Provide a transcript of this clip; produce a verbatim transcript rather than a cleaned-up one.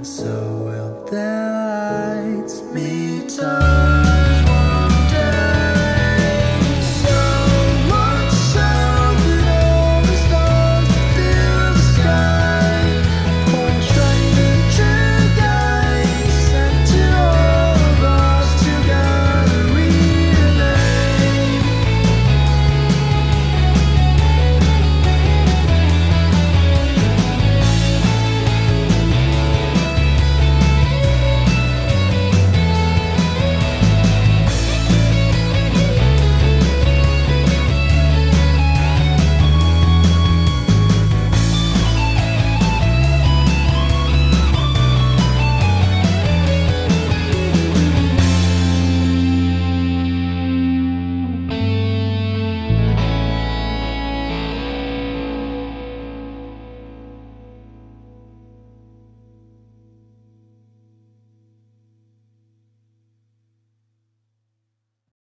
So will the lights meet up?